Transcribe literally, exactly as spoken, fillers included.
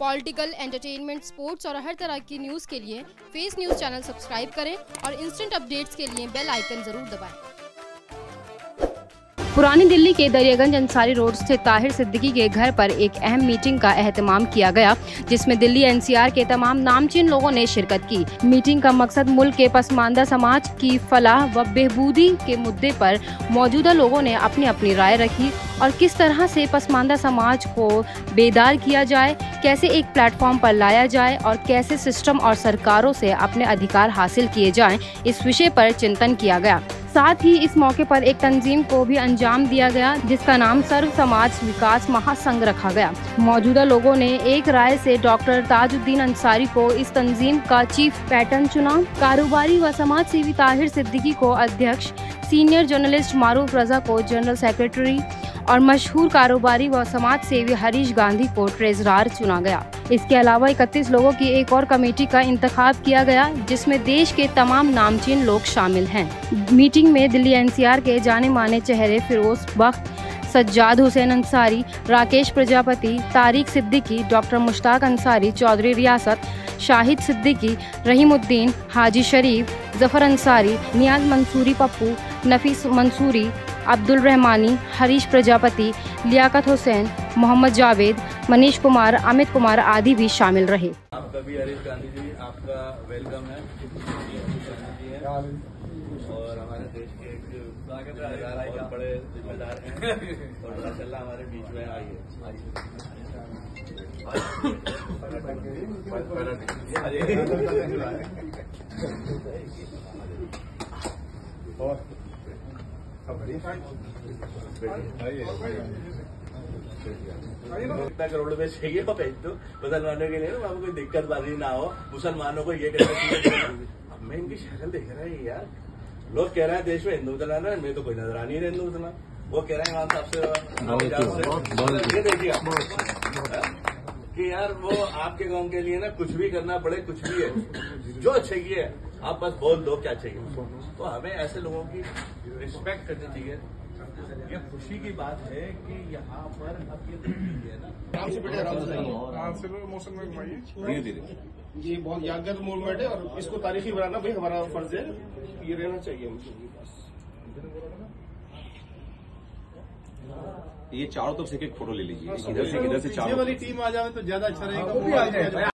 Political, entertainment, sports और हर तरह की न्यूज़ के लिए फेस न्यूज़ चैनल सब्सक्राइब करें और इंस्टेंट अपडेट्स के लिए बेल आइकन ज़रूर दबाएं। पुरानी दिल्ली के दरियागंज अंसारी रोड स्थित ताहिर सिद्दीकी के घर पर एक अहम मीटिंग का एहतमाम किया गया, जिसमें दिल्ली एनसीआर के तमाम नामचीन लोगों ने शिरकत की। मीटिंग का मकसद मुल्क के पसमानदा समाज की फलाह व बहबूदी के मुद्दे पर मौजूदा लोगों ने अपनी अपनी राय रखी और किस तरह से पसमानदा समाज को बेदार किया जाए, कैसे एक प्लेटफॉर्म पर लाया जाए और कैसे सिस्टम और सरकारों से अपने अधिकार हासिल किए जाएं, इस विषय पर चिंतन किया गया। साथ ही इस मौके पर एक तंजीम को भी अंजाम दिया गया, जिसका नाम सर्व समाज विकास महासंघ रखा गया। मौजूदा लोगों ने एक राय से डॉक्टर ताजुद्दीन अंसारी को इस तंजीम का चीफ पैटर्न चुना। कारोबारी व समाज सेवी ताहिर सिद्दीकी को अध्यक्ष, सीनियर जर्नलिस्ट मारूफ रजा को जनरल सेक्रेटरी और मशहूर कारोबारी व समाज सेवी हरीश गांधी को ट्रेजरार चुना गया। इसके अलावा इकतीस लोगों की एक और कमेटी का इंतखाब किया गया, जिसमें देश के तमाम नामचीन लोग शामिल हैं। मीटिंग में दिल्ली एनसीआर के जाने माने चेहरे फिरोज बख्त, सज्जाद हुसैन अंसारी, राकेश प्रजापति, तारिक सिद्दीकी, डॉक्टर मुश्ताक अंसारी, चौधरी रियासत, शाहिद सिद्दीकी, रहीमुद्दीन, हाजी शरीफ, जफर अंसारी, नियाज मंसूरी, पप्पू नफी मंसूरी, अब्दुल रहमानी, हरीश प्रजापति, लियाकत हुसैन, मोहम्मद जावेद, मनीष कुमार, अमित कुमार आदि भी शामिल रहे। आपका भी हरीश गांधी जी, आपका वेलकम है, है। और हमारे देश के एक बहुत बड़े जिम्मेदार हैं और माशाल्लाह हमारे बीच में आई है। कितना करोड़ रुपए चाहिए हो भेज दो मुसलमानों के लिए, वहाँ कोई दिक्कत वाली ना हो। मुसलमानों को ये कहना अब मैं इनकी शक्ल देख रहा है यार, लोग कह रहे हैं देश में हिंदू मुसलमान है, मैं तो कोई नजर आ नहीं रहा हिंदू मुसलमान। वो कह रहे हैं इमाम साहब से ये देखिए कि यार वो आपके गांव के लिए ना कुछ भी करना पड़े, कुछ भी है जो चाहिए आप बस बोल दो क्या चाहिए। तो हमें ऐसे लोगों की रिस्पेक्ट करनी चाहिए। ये खुशी की बात है कि यहाँ पर अब ये है ना, ये बहुत यादगार मूवमेंट है और इसको तारीखी बनाना भी हमारा फर्ज है, ये रहना चाहिए हमको। ये चारों तरफ से एक फोटो ले लीजिए, इधर से इधर से चारों वाली टीम आ जाए तो ज्यादा अच्छा रहेगा।